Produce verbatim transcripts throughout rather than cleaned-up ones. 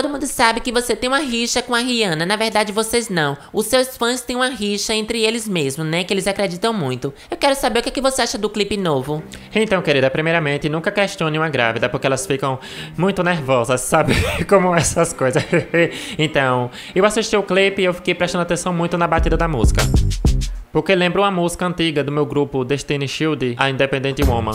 Todo mundo sabe que você tem uma rixa com a Rihanna. Na verdade, vocês não. Os seus fãs têm uma rixa entre eles mesmos, né? Que eles acreditam muito. Eu quero saber o que, é que você acha do clipe novo. Então, querida, primeiramente, nunca questione uma grávida, porque elas ficam muito nervosas, sabe? Como essas coisas. Então, eu assisti o clipe e eu fiquei prestando atenção muito na batida da música. Porque lembra uma música antiga do meu grupo Destiny's Child, a Independent Woman.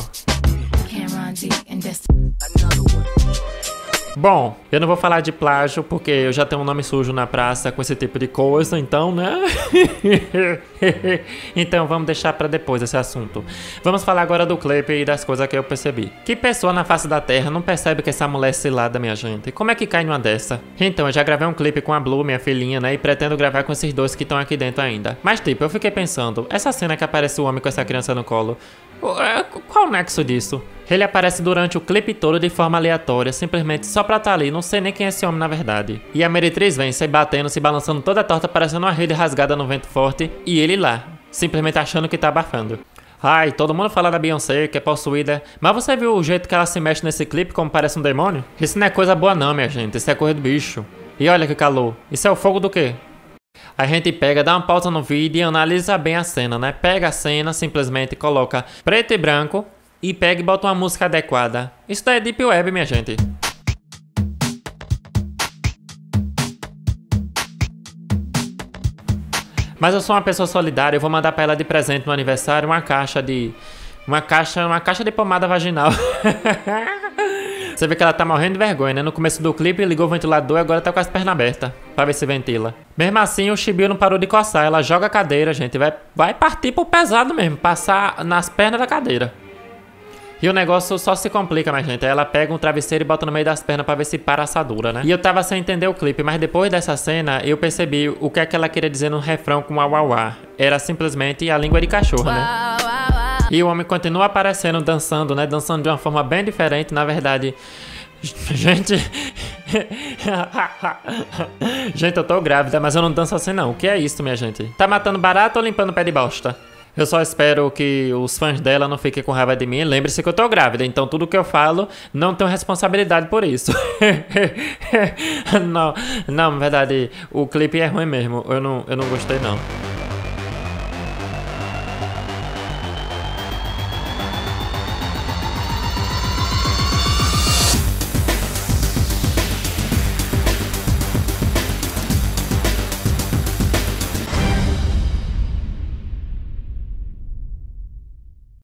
Bom, eu não vou falar de plágio, porque eu já tenho um nome sujo na praça com esse tipo de coisa, então, né? Então, vamos deixar pra depois esse assunto. Vamos falar agora do clipe e das coisas que eu percebi. Que pessoa na face da terra não percebe que essa mulher é cilada, minha gente? Como é que cai numa dessa? Então, eu já gravei um clipe com a Blue, minha filhinha, né? E pretendo gravar com esses dois que estão aqui dentro ainda. Mas, tipo, eu fiquei pensando, essa cena que aparece o homem com essa criança no colo, qual o nexo disso? Ele aparece durante o clipe todo de forma aleatória, simplesmente só pra estar ali, não sei nem quem é esse homem na verdade. E a meretriz vem se batendo, se balançando toda torta, parecendo uma rede rasgada no vento forte, e ele lá, simplesmente achando que tá abafando. Ai, todo mundo fala da Beyoncé, que é possuída, mas você viu o jeito que ela se mexe nesse clipe, como parece um demônio? Isso não é coisa boa não, minha gente, isso é coisa do bicho. E olha que calor, isso é o fogo do quê? A gente pega, dá uma pausa no vídeo e analisa bem a cena, né? Pega a cena, simplesmente coloca preto e branco, e pega e bota uma música adequada. Isso daí é Deep Web, minha gente. Mas eu sou uma pessoa solidária, eu vou mandar pra ela de presente no aniversário uma caixa de... Uma caixa, uma caixa de pomada vaginal. Você vê que ela tá morrendo de vergonha, né? No começo do clipe ligou o ventilador e agora tá com as pernas abertas pra ver se ventila. Mesmo assim, o Chibiu não parou de coçar. Ela joga a cadeira, gente. Vai, vai partir pro pesado mesmo. Passar nas pernas da cadeira. E o negócio só se complica, minha gente. Ela pega um travesseiro e bota no meio das pernas pra ver se para a assadura, né? E eu tava sem entender o clipe, mas depois dessa cena, eu percebi o que é que ela queria dizer no refrão com uau, uau, uau. Era simplesmente a língua de cachorro, né? Uau, uau, uau. E o homem continua aparecendo, dançando, né? Dançando de uma forma bem diferente, na verdade. Gente... Gente, eu tô grávida, mas eu não danço assim, não. O que é isso, minha gente? Tá matando barato ou limpando o pé de bosta? Eu só espero que os fãs dela não fiquem com raiva de mim. Lembre-se que eu tô grávida, então tudo que eu falo não tenho responsabilidade por isso. Não, não, na verdade, o clipe é ruim mesmo. Eu não, eu não gostei, não.